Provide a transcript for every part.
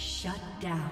Shut down.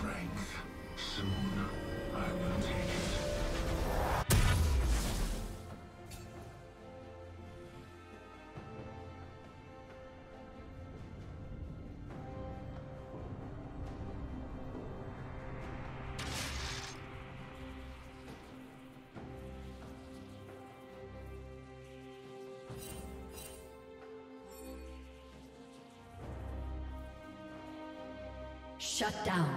strength. Soon, I will take it. Shut down.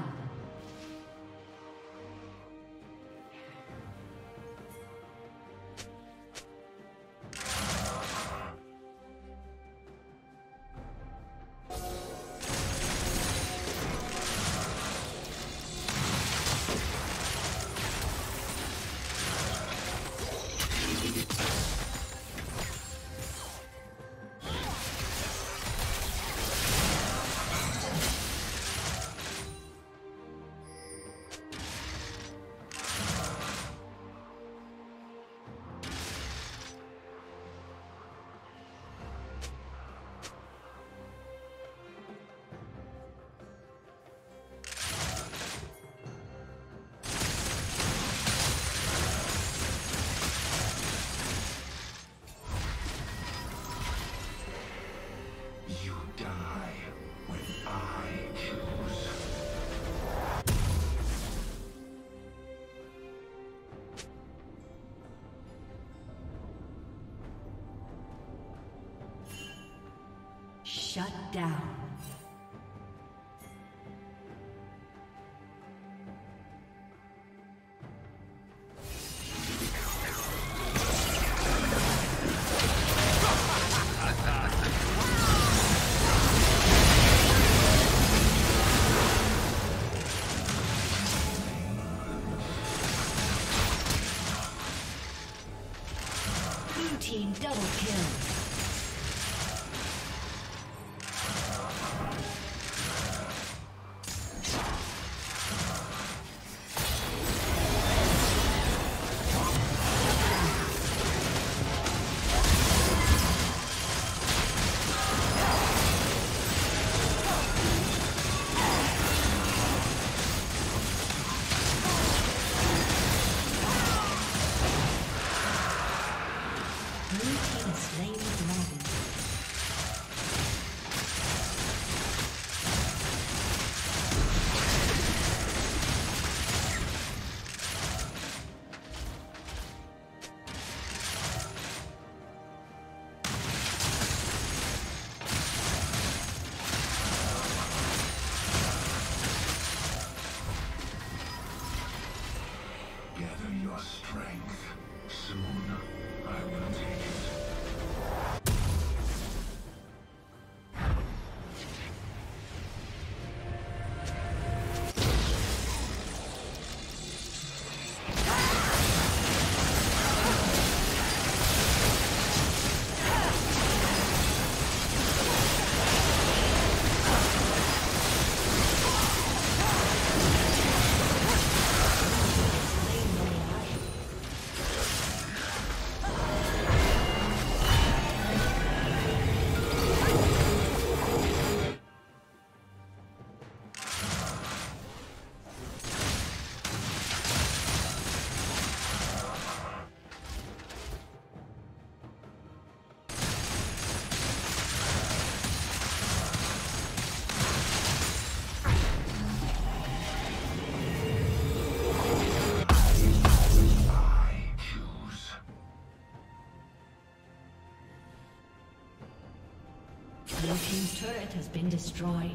Shut down. Blue team double kill. Your team's turret has been destroyed.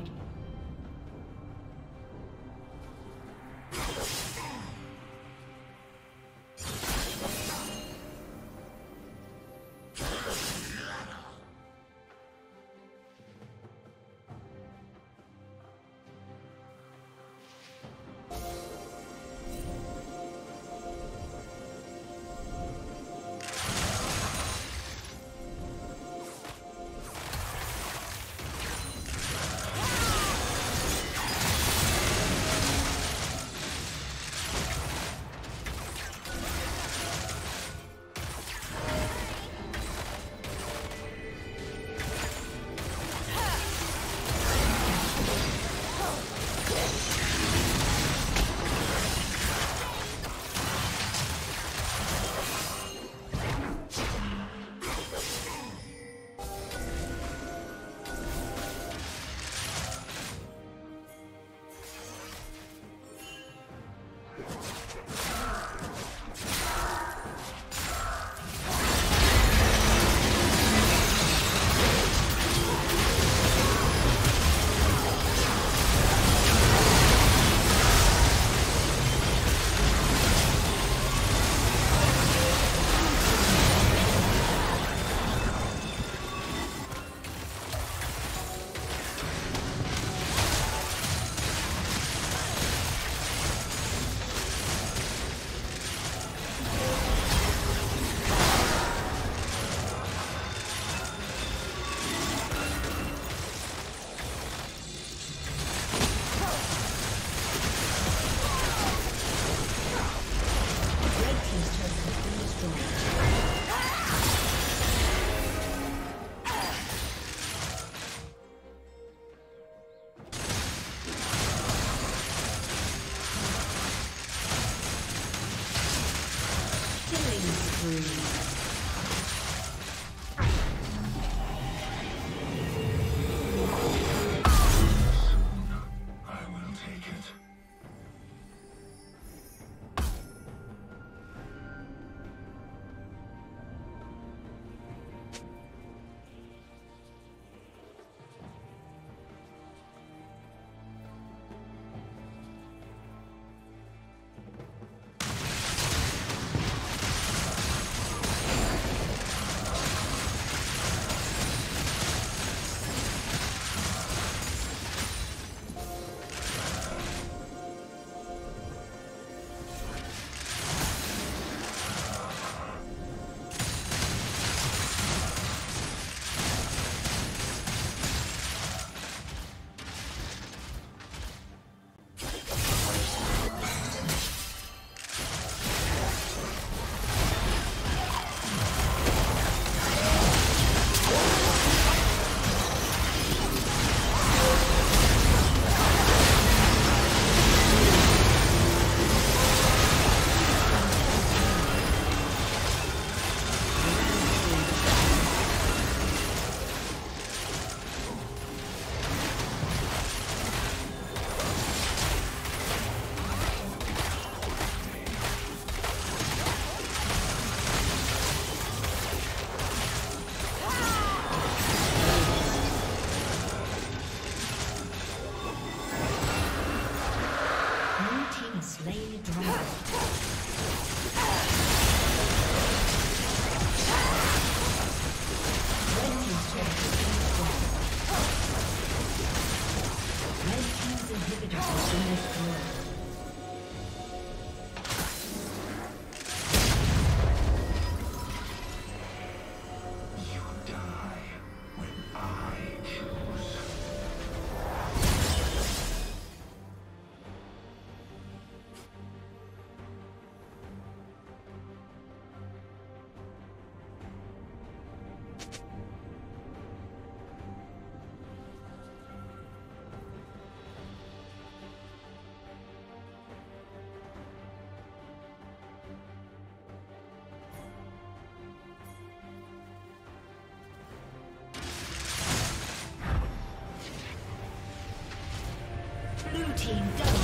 Team double.